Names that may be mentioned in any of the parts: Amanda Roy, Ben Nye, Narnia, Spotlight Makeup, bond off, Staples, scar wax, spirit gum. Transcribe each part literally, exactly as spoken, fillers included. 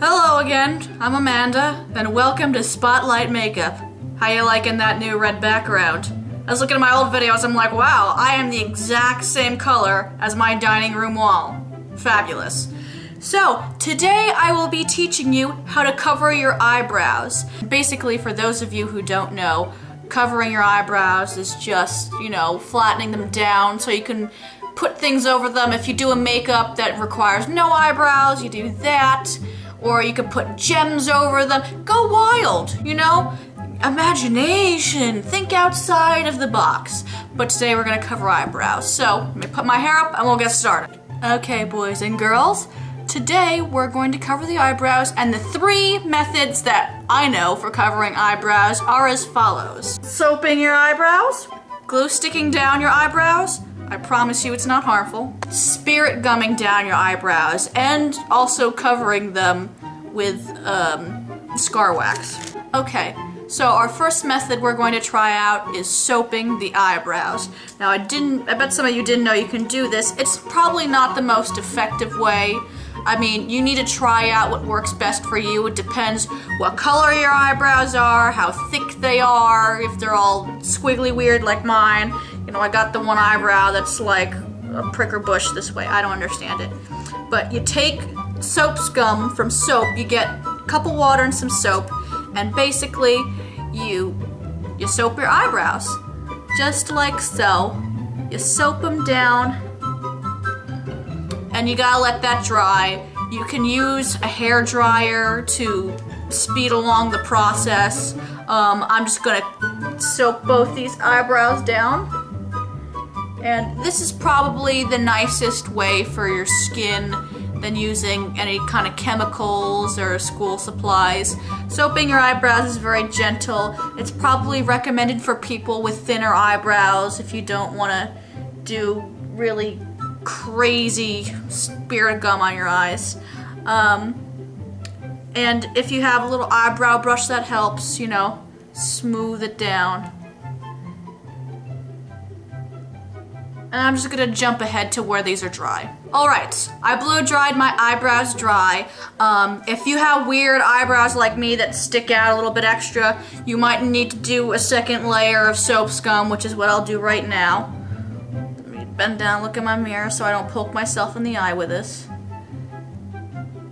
Hello again, I'm Amanda, and welcome to Spotlight Makeup. How you liking that new red background? I was looking at my old videos, I'm like, wow, I am the exact same color as my dining room wall. Fabulous. So, today I will be teaching you how to cover your eyebrows. Basically, for those of you who don't know, covering your eyebrows is just, you know, flattening them down so you can put things over them. If you do a makeup that requires no eyebrows, you do that. Or you could put gems over them. Go wild, you know? Imagination. Think outside of the box. But today we're gonna cover eyebrows. So, let me put my hair up and we'll get started. Okay, boys and girls. Today we're going to cover the eyebrows, and the three methods that I know for covering eyebrows are as follows. Soaping your eyebrows, glue sticking down your eyebrows, I promise you it's not harmful, spirit gumming down your eyebrows, and also covering them with um, scar wax. Okay, so our first method we're going to try out is soaping the eyebrows. Now I didn't, I bet some of you didn't know you can do this. It's probably not the most effective way. I mean, you need to try out what works best for you. It depends what color your eyebrows are, how thick they are, if they're all squiggly weird like mine. You know, I got the one eyebrow that's like a pricker bush this way. I don't understand it. But you take soap scum from soap. You get a cup of water and some soap, and basically you, you soap your eyebrows. Just like so. You soap them down. And you gotta let that dry. You can use a hair dryer to speed along the process. Um, I'm just gonna soap both these eyebrows down. And this is probably the nicest way for your skin than using any kind of chemicals or school supplies. Soaping your eyebrows is very gentle. It's probably recommended for people with thinner eyebrows if you don't wanna do really crazy spirit gum on your eyes. Um, and if you have a little eyebrow brush, that helps, you know, smooth it down. And I'm just gonna jump ahead to where these are dry. Alright, I blow dried my eyebrows dry. Um, if you have weird eyebrows like me that stick out a little bit extra, you might need to do a second layer of soap scum, which is what I'll do right now. Bend down, look in my mirror so I don't poke myself in the eye with this.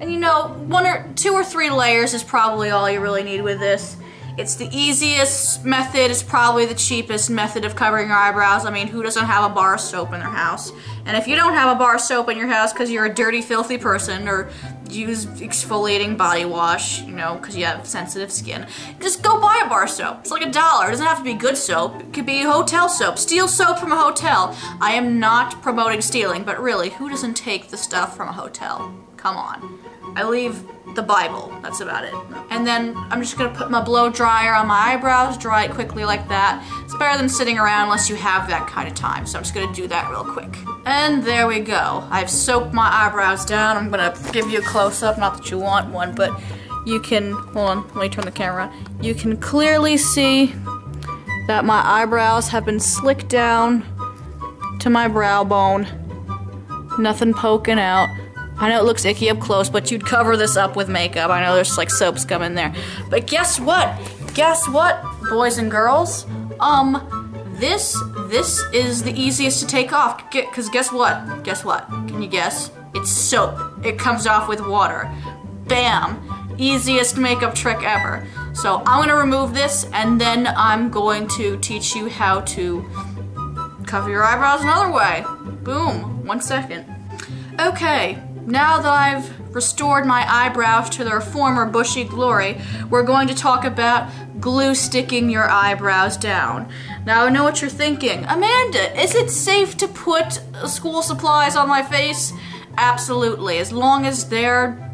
And you know, one or two or three layers is probably all you really need with this. It's the easiest method, it's probably the cheapest method of covering your eyebrows. I mean, who doesn't have a bar of soap in their house? And if you don't have a bar of soap in your house because you're a dirty, filthy person, or use exfoliating body wash, you know, because you have sensitive skin, just go buy a bar of soap. It's like a dollar. It doesn't have to be good soap. It could be hotel soap. Steal soap from a hotel. I am not promoting stealing, but really, who doesn't take the stuff from a hotel? Come on. I leave the Bible. That's about it. And then I'm just gonna put my blow dryer on my eyebrows, dry it quickly like that. It's better than sitting around unless you have that kind of time, so I'm just gonna do that real quick. And there we go. I've soaped my eyebrows down. I'm gonna give you a close-up, not that you want one, but you can, hold on, let me turn the camera on. You can clearly see that my eyebrows have been slicked down to my brow bone. Nothing poking out. I know it looks icky up close, but you'd cover this up with makeup. I know there's like soap scum in there. But guess what? Guess what, boys and girls? Um, this, this is the easiest to take off. Because guess what? Guess what? Can you guess? It's soap. It comes off with water. Bam! Easiest makeup trick ever. So I'm going to remove this, and then I'm going to teach you how to cover your eyebrows another way. Boom. One second. Okay. Now that I've restored my eyebrows to their former bushy glory, we're going to talk about glue sticking your eyebrows down. Now I know what you're thinking. Amanda, is it safe to put school supplies on my face? Absolutely, as long as they're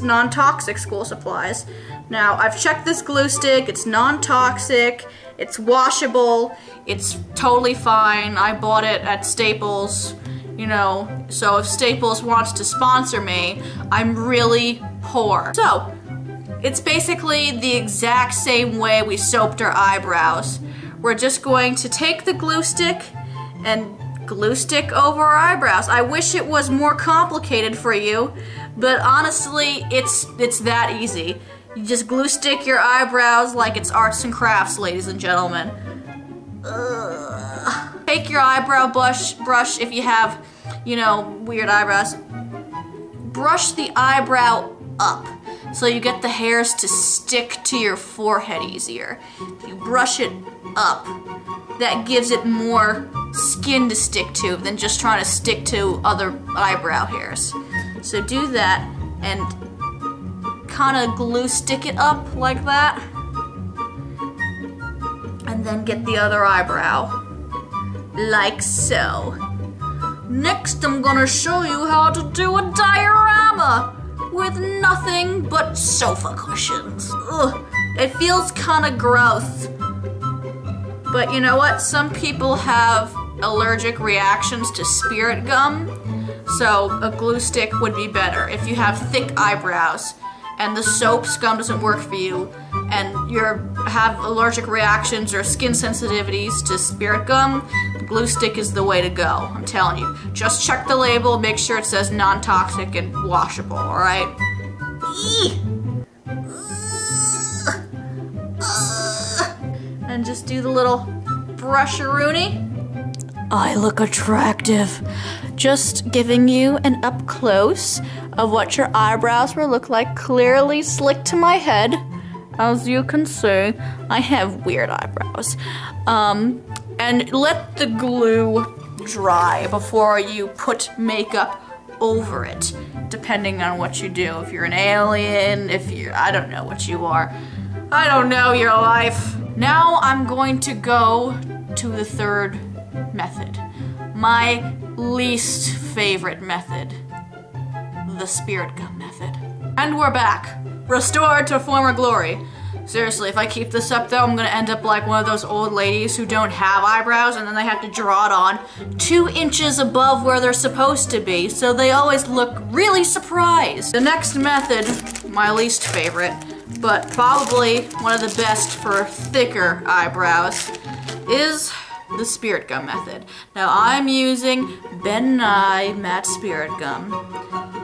non-toxic school supplies. Now I've checked this glue stick, it's non-toxic, it's washable, it's totally fine. I bought it at Staples. You know, so if Staples wants to sponsor me, I'm really poor. So, it's basically the exact same way we soaped our eyebrows. We're just going to take the glue stick and glue stick over our eyebrows. I wish it was more complicated for you, but honestly, it's it's that easy. You just glue stick your eyebrows like it's arts and crafts, ladies and gentlemen. Ugh. Take your eyebrow brush, brush if you have, you know, weird eyebrows. Brush the eyebrow up so you get the hairs to stick to your forehead easier. If you brush it up, that gives it more skin to stick to than just trying to stick to other eyebrow hairs. So do that and kind of glue stick it up like that, and then get the other eyebrow like so. Next I'm gonna show you how to do a diorama with nothing but sofa cushions. Ugh, it feels kind of gross, but you know what, some people have allergic reactions to spirit gum, so a glue stick would be better if you have thick eyebrows and the soap scum doesn't work for you and you have allergic reactions or skin sensitivities to spirit gum. The glue stick is the way to go, I'm telling you. Just check the label, make sure it says non-toxic and washable, alright? And just do the little brusheroonie. I look attractive. Just giving you an up close of what your eyebrows will look like, clearly slicked to my head. As you can see, I have weird eyebrows. Um, and let the glue dry before you put makeup over it, depending on what you do. If you're an alien, if you're, I don't know what you are. I don't know your life. Now I'm going to go to the third method. My least favorite method, the spirit gum method. And we're back, restored to former glory. Seriously, if I keep this up though, I'm gonna end up like one of those old ladies who don't have eyebrows and then they have to draw it on two inches above where they're supposed to be, so they always look really surprised. The next method, my least favorite, but probably one of the best for thicker eyebrows, is the spirit gum method. Now I'm using Ben Nye matte spirit gum,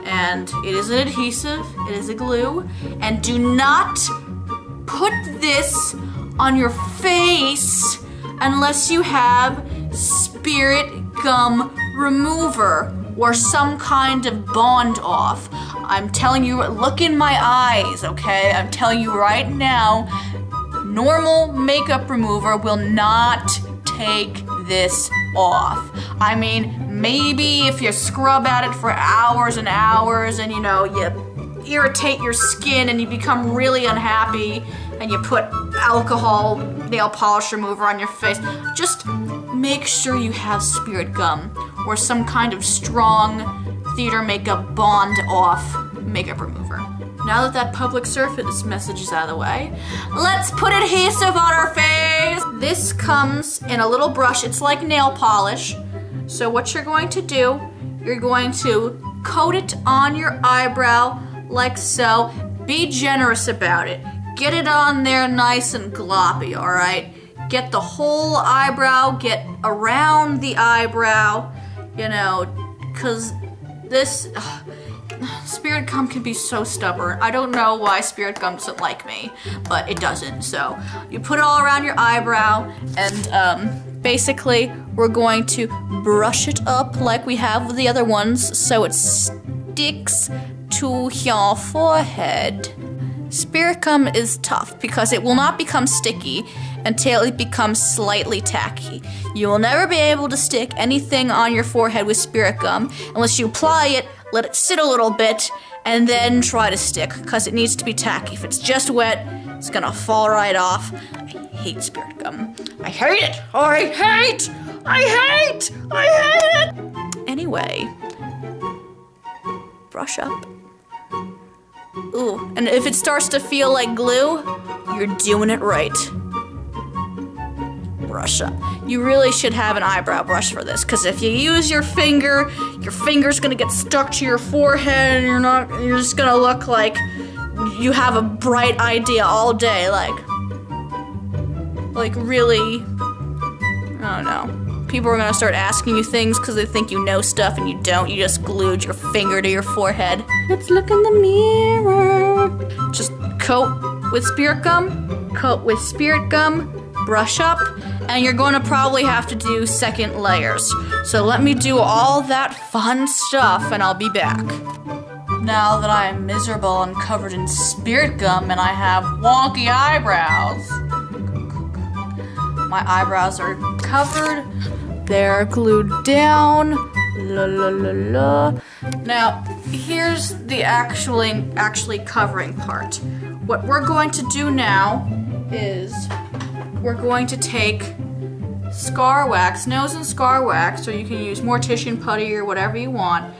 and it is an adhesive, it is a glue, and do not put this on your face unless you have spirit gum remover or some kind of bond off. I'm telling you, look in my eyes, okay? I'm telling you right now, normal makeup remover will not take this off. I mean, maybe if you scrub at it for hours and hours and, you know, you irritate your skin and you become really unhappy and you put alcohol nail polish remover on your face, just make sure you have spirit gum or some kind of strong theater makeup bond off makeup remover. Now that that public service message is out of the way, let's put adhesive on our face! This comes in a little brush, it's like nail polish. So what you're going to do, you're going to coat it on your eyebrow like so. Be generous about it. Get it on there nice and gloppy, alright? Get the whole eyebrow, get around the eyebrow, you know, cause this, ugh, spirit gum can be so stubborn. I don't know why spirit gum doesn't like me, but it doesn't. So you put it all around your eyebrow, and um, basically we're going to brush it up like we have with the other ones so it sticks to your forehead. Spirit gum is tough because it will not become sticky until it becomes slightly tacky. You will never be able to stick anything on your forehead with spirit gum unless you apply it, let it sit a little bit, and then try to stick, because it needs to be tacky. If it's just wet, it's gonna fall right off. I hate spirit gum. I hate it! Oh, I hate! I hate! I hate it! Anyway, brush up. Ooh, and if it starts to feel like glue, you're doing it right. Brush up. You really should have an eyebrow brush for this, because if you use your finger, your finger's gonna get stuck to your forehead, and you're not, you're just gonna look like you have a bright idea all day, like, like really, I don't know. people are gonna start asking you things because they think you know stuff and you don't. You just glued your finger to your forehead. Let's look in the mirror. Just coat with spirit gum, coat with spirit gum, brush up, and you're gonna probably have to do second layers. So let me do all that fun stuff and I'll be back. Now that I am miserable and covered in spirit gum and I have wonky eyebrows. My eyebrows are covered. They're glued down. La la la la. Now, here's the actually, actually covering part. What we're going to do now is we're going to take scar wax, nose and scar wax, so you can use mortician putty or whatever you want.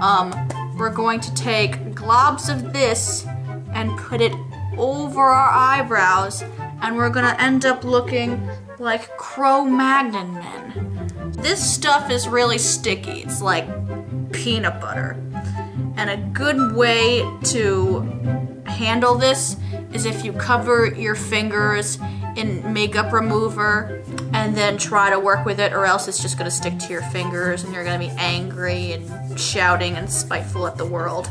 Um, We're going to take globs of this and put it over our eyebrows, and we're gonna end up looking like Cro-Magnon men. This stuff is really sticky. It's like peanut butter. And a good way to handle this is if you cover your fingers in makeup remover and then try to work with it, or else it's just gonna stick to your fingers and you're gonna be angry and shouting and spiteful at the world.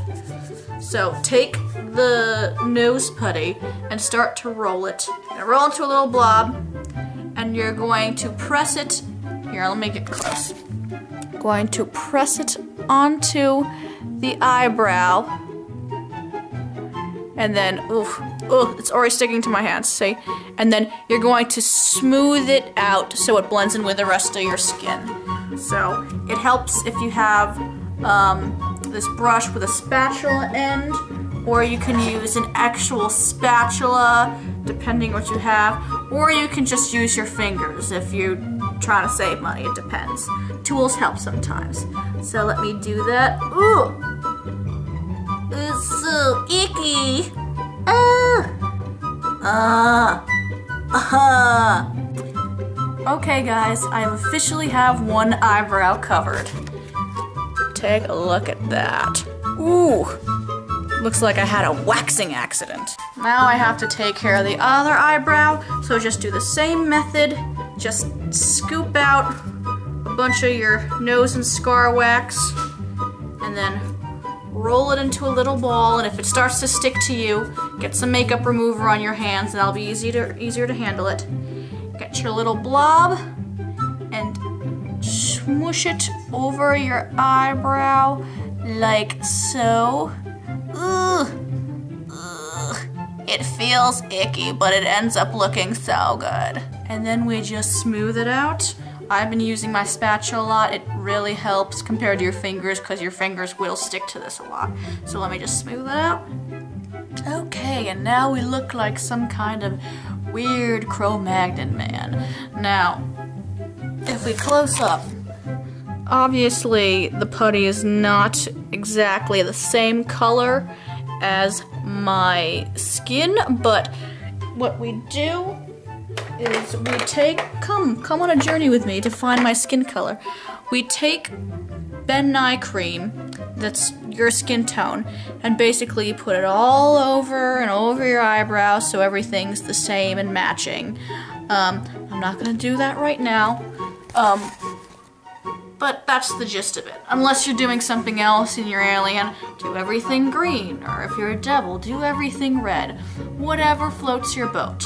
So take the nose putty and start to roll it. And roll into a little blob, and you're going to press it. Here, let me get close. Going to press it onto the eyebrow, and then oof. Oh, it's already sticking to my hands, see? And then you're going to smooth it out so it blends in with the rest of your skin. So it helps if you have um, this brush with a spatula end, or you can use an actual spatula, depending what you have, or you can just use your fingers if you're trying to save money, it depends. Tools help sometimes. So let me do that. Ooh! It's so icky! Uh, uh-huh. Okay guys, I officially have one eyebrow covered. Take a look at that. Ooh, looks like I had a waxing accident. Now I have to take care of the other eyebrow, so just do the same method. Just scoop out a bunch of your nose and scar wax, and then roll it into a little ball, and if it starts to stick to you, get some makeup remover on your hands and that'll be easy to, easier to handle it. Get your little blob and smoosh it over your eyebrow like so. Ugh. Ugh. It feels icky, but it ends up looking so good. And then we just smooth it out. I've been using my spatula a lot. It really helps compared to your fingers because your fingers will stick to this a lot. So let me just smooth it out. Okay, and now we look like some kind of weird Cro-Magnon man. Now, if we close up, obviously the putty is not exactly the same color as my skin, but what we do is we take, come, come on a journey with me to find my skin color. We take Ben Nye cream, that's your skin tone, and basically you put it all over and over your eyebrows so everything's the same and matching. Um, I'm not gonna do that right now, um, but that's the gist of it. Unless you're doing something else and you're alien, do everything green, or if you're a devil, do everything red. Whatever floats your boat.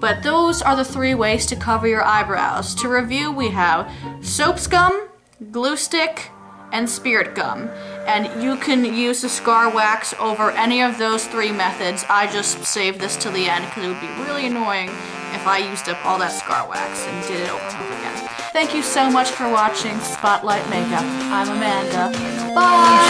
But those are the three ways to cover your eyebrows. To review, we have soap scum, glue stick, and spirit gum. And you can use the scar wax over any of those three methods. I just saved this to the end because it would be really annoying if I used up all that scar wax and did it over and over again. Thank you so much for watching Spotlight Makeup. I'm Amanda. Bye!